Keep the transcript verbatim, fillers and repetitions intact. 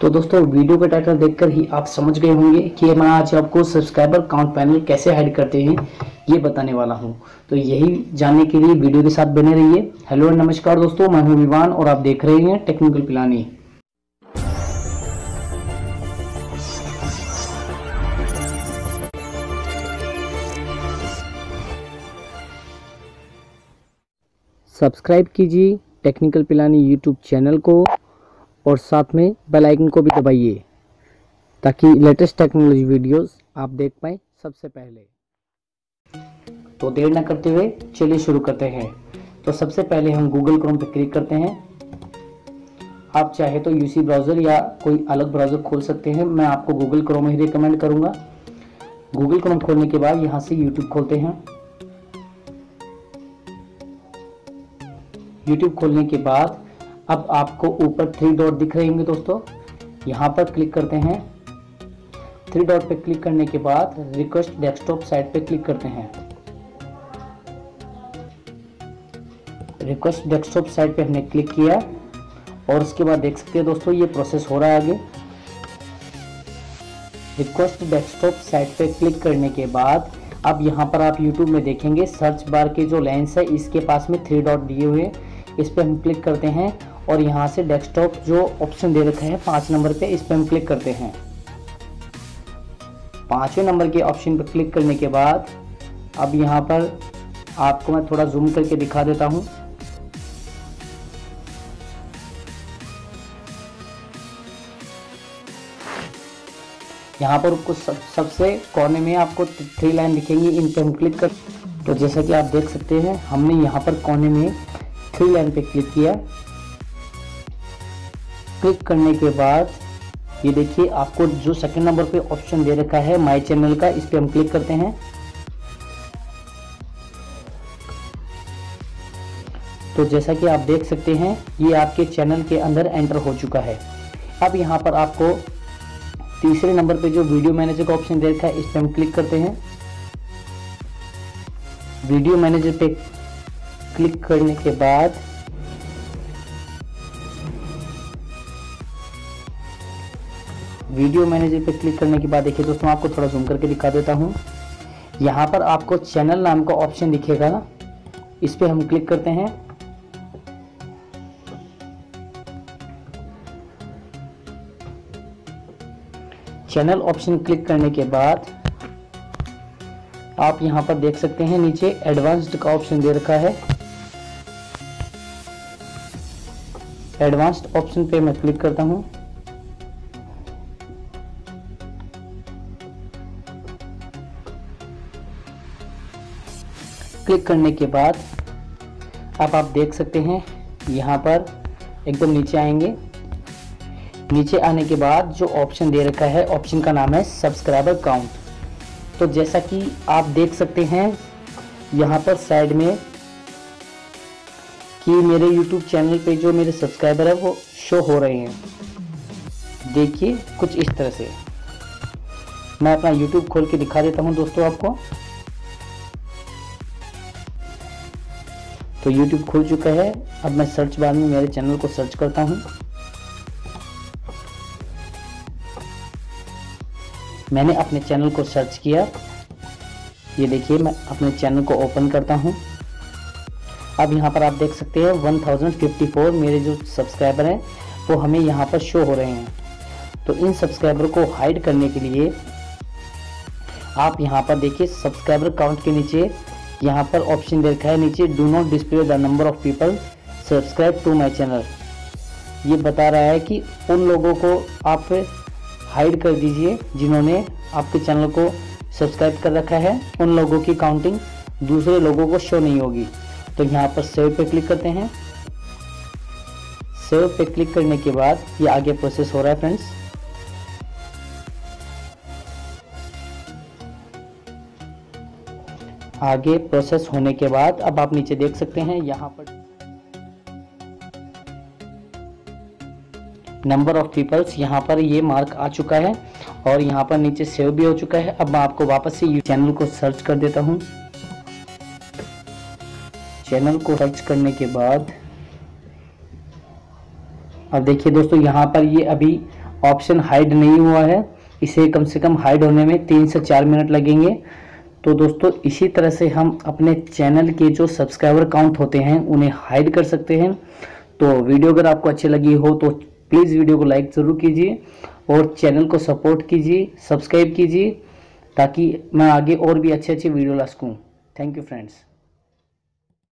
तो दोस्तों वीडियो का टाइटल देखकर ही आप समझ गए होंगे कि मैं आज आपको सब्सक्राइबर काउंट पैनल कैसे हाइड करते हैं ये बताने वाला हूं। तो यही जानने के लिए वीडियो के साथ बने रहिए। हेलो नमस्कार दोस्तों, मैं हूं विवान और आप देख रहे हैं टेक्निकल पिलानी। सब्सक्राइब कीजिए टेक्निकल पिलानी यूट्यूब चैनल को और साथ में बेल आइकन को भी दबाइए ताकि लेटेस्ट टेक्नोलॉजी वीडियोस आप देख पाएँ सबसे पहले। तो देर ना करते हुए चलिए शुरू करते हैं। तो सबसे पहले हम गूगल क्रोम पर क्लिक करते हैं। आप चाहे तो यूसी ब्राउज़र या कोई अलग ब्राउज़र खोल सकते हैं, मैं आपको गूगल क्रोम ही रिकमेंड करूँगा। गूगल क्रोम खोलने के बाद यहाँ से यूट्यूब खोलते हैं। यूट्यूब खोलने के बाद अब आपको ऊपर थ्री डॉट दिख रहे होंगे दोस्तों, यहाँ पर क्लिक करते हैं। थ्री डॉट पे क्लिक करने के बाद रिक्वेस्ट डेस्कटॉप साइट पे क्लिक करते हैं। रिक्वेस्ट डेस्कटॉप साइट पे हमने क्लिक किया और उसके बाद देख सकते हैं दोस्तों ये प्रोसेस हो रहा है आगे। रिक्वेस्ट डेस्कटॉप साइट पे क्लिक करने के बाद अब यहाँ पर आप यूट्यूब में देखेंगे सर्च बार के जो लेंस है इसके पास में थ्री डॉट दिए हुए, इस पर हम क्लिक करते हैं और यहाँ से डेस्कटॉप जो ऑप्शन दे रखा है पाँच नंबर पे, इस पर हम क्लिक करते हैं। पाँचवें नंबर के ऑप्शन पर क्लिक करने के बाद अब यहाँ पर आपको मैं थोड़ा जूम करके दिखा देता हूँ। यहाँ पर कुछ सब, सबसे कोने में आपको थ्री लाइन दिखेंगी, इन पर हम क्लिक कर। तो जैसा कि आप देख सकते हैं हमने यहाँ पर कोने में थ्री लाइन पे क्लिक किया। क्लिक करने के बाद ये देखिए आपको जो सेकंड नंबर पे ऑप्शन दे रखा है माय चैनल का, इस पे हम क्लिक करते हैं। तो जैसा कि आप देख सकते हैं ये आपके चैनल के अंदर एंटर हो चुका है। अब यहाँ पर आपको तीसरे नंबर पे जो वीडियो मैनेजर का ऑप्शन दे रखा है इस पे हम क्लिक करते हैं। वीडियो मैनेजर पे क्लिक करने के बाद वीडियो मैनेजर पे क्लिक करने के बाद देखिए दोस्तों आपको थोड़ा जूम करके दिखा देता हूं। यहाँ पर आपको चैनल नाम का ऑप्शन दिखेगा ना, इस पे हम क्लिक करते हैं। चैनल ऑप्शन क्लिक करने के बाद आप यहाँ पर देख सकते हैं नीचे एडवांस्ड का ऑप्शन दे रखा है। एडवांस्ड ऑप्शन पे मैं क्लिक करता हूं। क्लिक करने के बाद अब आप देख सकते हैं यहाँ पर एकदम नीचे आएंगे। नीचे आने के बाद जो ऑप्शन दे रखा है ऑप्शन का नाम है सब्सक्राइबर काउंट। तो जैसा कि आप देख सकते हैं यहाँ पर साइड में कि मेरे YouTube चैनल पे जो मेरे सब्सक्राइबर है वो शो हो रहे हैं। देखिए कुछ इस तरह से मैं अपना YouTube खोल के दिखा देता हूं दोस्तों आपको। तो YouTube खुल चुका है। अब मैं सर्च बार में मेरे चैनल को सर्च करता हूं। मैंने अपने चैनल को सर्च किया, ये देखिए मैं अपने चैनल को ओपन करता हूं। अब यहाँ पर आप देख सकते हैं वन थाउजेंड फिफ्टी फोर मेरे जो सब्सक्राइबर हैं वो हमें यहाँ पर शो हो रहे हैं। तो इन सब्सक्राइबर को हाइड करने के लिए आप यहाँ पर देखिए सब्सक्राइबर काउंट के नीचे यहाँ पर ऑप्शन दे रखा है नीचे do not display the number of people subscribe to my channel. ये बता रहा है कि उन लोगों को आप हाइड कर दीजिए जिन्होंने आपके चैनल को सब्सक्राइब कर रखा है, उन लोगों की काउंटिंग दूसरे लोगों को शो नहीं होगी। तो यहाँ पर सेव पे क्लिक करते हैं। सेव पे क्लिक करने के बाद ये आगे प्रोसेस हो रहा है फ्रेंड्स। आगे प्रोसेस होने के बाद अब आप नीचे देख सकते हैं यहाँ पर नंबर ऑफ पीपल्स, यहाँ पर ये मार्क आ चुका है और यहाँ पर नीचे सेव भी हो चुका है। अब मैं आपको वापस से यू चैनल को सर्च कर देता हूँ। चैनल को सर्च करने के बाद अब देखिए दोस्तों यहाँ पर ये अभी ऑप्शन हाइड नहीं हुआ है, इसे कम से कम हाइड होने में तीन से चार मिनट लगेंगे। तो दोस्तों इसी तरह से हम अपने चैनल के जो सब्सक्राइबर काउंट होते हैं उन्हें हाइड कर सकते हैं। तो वीडियो अगर आपको अच्छी लगी हो तो प्लीज़ वीडियो को लाइक ज़रूर कीजिए और चैनल को सपोर्ट कीजिए, सब्सक्राइब कीजिए, ताकि मैं आगे और भी अच्छे अच्छे वीडियो ला सकूँ। Thank you friends.